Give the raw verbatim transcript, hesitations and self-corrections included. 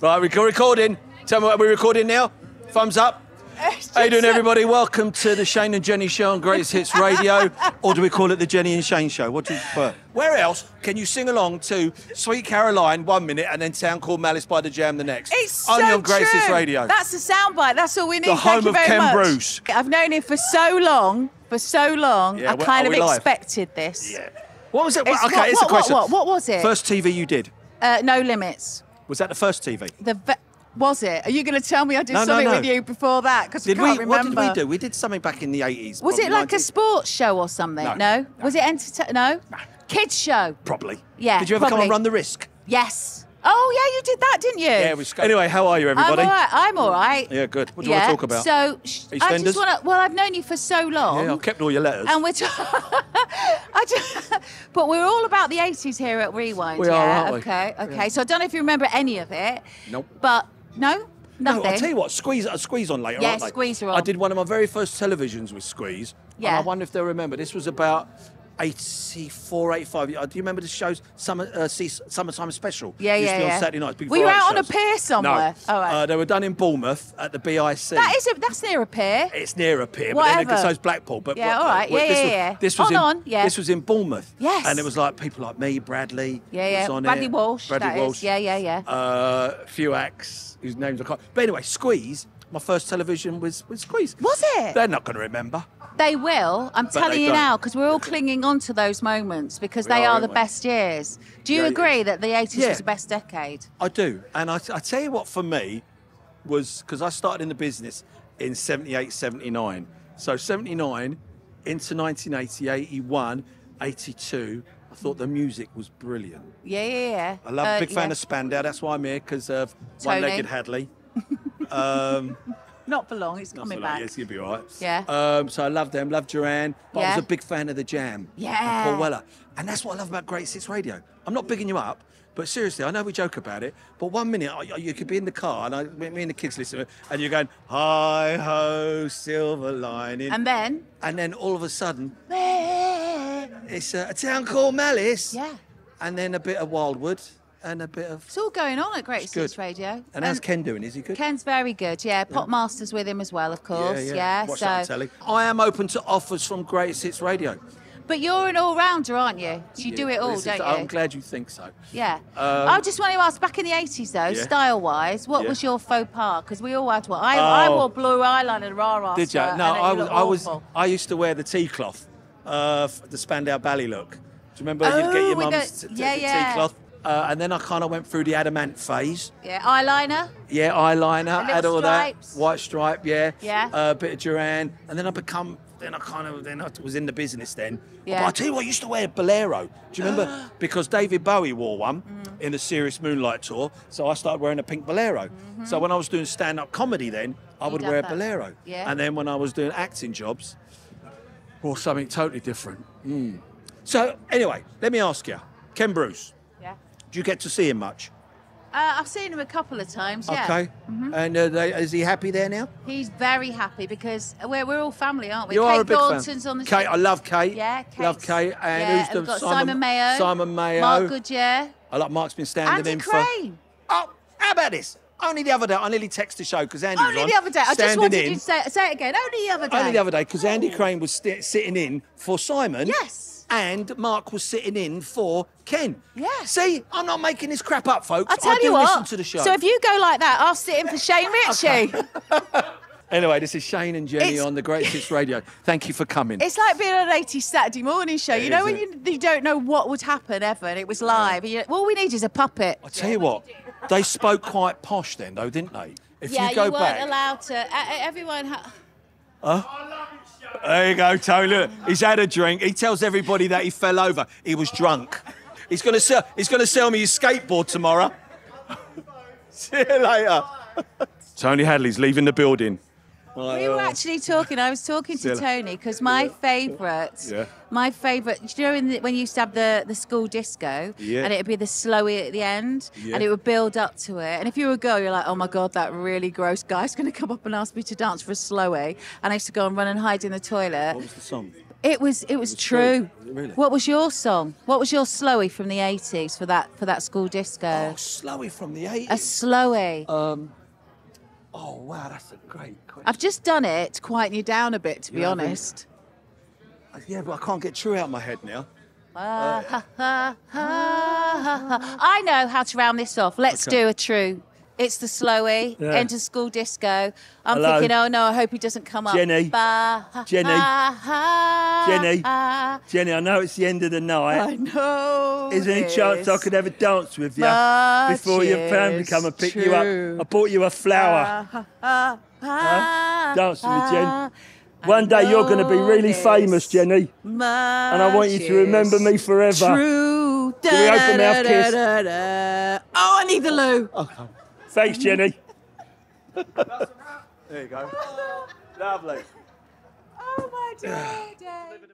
Right, we're recording. Tell me what we're recording now. Thumbs up. How you doing, everybody? Welcome to the Shane and Jenny Show on Greatest Hits Radio, or do we call it the Jenny and Shane Show? What do you prefer? Where else can you sing along to Sweet Caroline one minute and then Town Called Malice by The Jam the next? It's only so on Greatest Hits Radio. That's the soundbite. That's all we need. The home of Ken Bruce. I've known him for so long, for so long. Yeah, I kind of expected this. Yeah. What was it? It's, okay, what, it's what, a question. What, what, what was it? First T V you did? Uh, No Limits. Was that the first T V? The was it? Are you going to tell me I did no, something no, no. with you before that? Because I can't we, remember. What did we do? We did something back in the eighties. Was it like nineties. A sports show or something? No. no? no. Was it entertainment? No? no. Kids show? Probably. Yeah, Did you ever probably. come and Run the Risk? Yes. Oh, yeah, you did that, didn't you? Yeah, it was good. Anyway, how are you, everybody? I'm all right. I'm all right. Yeah, good. What do you yeah. want to talk about? So, EastEnders? I just want to... Well, I've known you for so long. Yeah, I've kept all your letters. And we're... I just, but we're all about the eighties here at Rewind. We yeah? are, aren't we? Okay, okay. Yeah. So I don't know if you remember any of it. Nope. But, no? Nothing? No, I'll tell you what, Squeeze, uh, Squeeze on later, yeah, aren't they? Yeah, Squeeze are on. I did one of my very first televisions with Squeeze. Yeah. And I wonder if they'll remember. This was about... eighty-four, eighty-five. Do you remember the shows, Summer, uh, Summertime Special? Yeah, yeah, yeah. on Saturday nights. Were you out shows. on a pier somewhere? No. Oh, right. uh, they were done in Bournemouth at the B I C. That is a, that's near a pier. It's near a pier, Whatever. but then so is Blackpool. But, yeah, all right. Uh, yeah, this yeah, was, yeah. This was on, in, on. Yeah. This was in Bournemouth. Yes. And it was like people like me, Bradley. Yeah, yeah. Was on Bradley it. Walsh. Bradley that Walsh. Is. Yeah, yeah, yeah. Uh, few acts whose names I can't. But anyway, Squeeze. My first television was, was Squeeze. Was it? They're not going to remember. They will. I'm but telling you don't. now, because we're all clinging on to those moments because we they are, are the we? best years. Do you yeah, agree yeah. that the eighties yeah. was the best decade? I do. And I, I tell you what, for me, was because I started in the business in seventy-eight, seventy-nine. So seventy-nine into nineteen eighty, eighty-one, eighty-two. I thought the music was brilliant. Yeah, yeah, yeah. I'm a uh, big fan yeah. of Spandau. That's why I'm here, because of One-Legged Hadley. um, Not for long, it's coming back. Yes, you'll be all right. Yeah. Um, so I love them, love Duran, but yeah. I was a big fan of The Jam. Yeah. And Paul Weller. And that's what I love about Greatest Hits Radio. I'm not bigging you up, but seriously, I know we joke about it, but one minute I, you could be in the car, and I, me and the kids listen, and you're going, hi ho, silver lining. And then? And then all of a sudden, it's a, a town called Malice. Yeah. And then a bit of Wildwood. And a bit of... It's all going on at Greatest Hits Radio. And, and how's Ken doing? Is he good? Ken's very good, yeah. Pop yeah. Master's with him as well, of course. Yeah, yeah. yeah Watch so. that on telly. I am open to offers from Greatest Hits Radio. But you're an all-rounder, aren't you? So you yeah. do it all, well, don't is, you? I'm glad you think so. Yeah. Um, I just want to ask, back in the eighties, though, yeah. style-wise, what yeah. was your faux pas? Because we all had one. I, oh. I wore blue eyeliner and rah-rah. Did you? No, I was, I was... I used to wear the tea cloth, uh, the Spandau Ballet look. Do you remember oh, you'd get your mum's yeah, yeah. tea cloth? Uh, and then I kind of went through the adamant phase. Yeah, eyeliner. Yeah, eyeliner. Had all stripes. that white stripe. Yeah. Yeah. A uh, bit of Duran, and then I become. Then I kind of. Then I was in the business. Then. Yeah. But I tell you what, I used to wear a bolero. Do you remember? Because David Bowie wore one mm. in the Serious Moonlight tour, so I started wearing a pink bolero. Mm-hmm. So when I was doing stand-up comedy, then I You'd would wear that. a bolero. Yeah. And then when I was doing acting jobs, wore something totally different. Mm. So anyway, let me ask you, Ken Bruce. Do you get to see him much? Uh, I've seen him a couple of times, yeah. Okay. Mm-hmm. And uh, they, is he happy there now? He's very happy because we're, we're all family, aren't we? You Kate are a big Thornton's on the Kate, I love Kate. Yeah, Kate. Love Kate. And yeah, who's the got Simon, Simon Mayo. Simon Mayo. Mark Goodyear. I like Mark's been standing Andy in Crane. for... Andy Oh, how about this? Only the other day, I nearly texted the show because Andy Only was on, the other day. I just wanted in. you to say, say it again. Only the other day. Only the other day because oh. Andy Crane was st sitting in for Simon. Yes. And Mark was sitting in for Ken. Yeah. See, I'm not making this crap up, folks. I tell I do you what. Listen to the show. So if you go like that, I'll sit in for Shane Richie. Okay. Anyway, this is Shane and Jenny it's... on the Greatest Hits Radio. Thank you for coming. It's like being on an eighties Saturday morning show. It you know when you, you don't know what would happen ever, and it was live. Yeah. And all we need is a puppet. I tell you what, they spoke quite posh then, though, didn't they? If yeah, you, go you weren't back... allowed to. Uh, everyone. Ha huh? I love it. There you go, Tony. Look, he's had a drink. He tells everybody that he fell over. He was drunk. He's going to sell, he's going to sell me his skateboard tomorrow. See you later. Tony Hadley's leaving the building. We were actually talking, I was talking to Tony, because my favourite, yeah. my favourite, you know in the, when you used to have the, the school disco, yeah. and it would be the slowy at the end, yeah. and it would build up to it, and if you were a girl, you're like, oh my God, that really gross guy's going to come up and ask me to dance for a slowy, and I used to go and run and hide in the toilet. What was the song? It was it was, it was true. true. Really? What was your song? What was your slowie from the eighties for that for that school disco? Oh, slowie from the eighties. A slowie. Um, oh wow, that's a great question. I've just done it to quieten you down a bit, to you be honest. I mean? Yeah, but I can't get true out of my head now. Uh, uh, ha, ha, ha, ha. I know how to round this off. Let's okay. do a true. It's the slowie, yeah. Enter school disco. I'm Hello. thinking, oh no, I hope he doesn't come up. Jenny, bah, ha, Jenny, ha, ha, Jenny, ah. Jenny, I know it's the end of the night. I know. Is there any chance I could ever dance with you before your family come and pick true. you up? I bought you a flower. Ah, ah, ah, huh? Dancing ah, with Jen. One day you're going to be really famous, Jenny. And I want you to remember me forever. True. Da, Can we open da, our da, kiss? Da, da, da. Oh, I need the loo. Okay. Thanks, Jenny. That's a wrap. There you go. Lovely. Oh, my dear.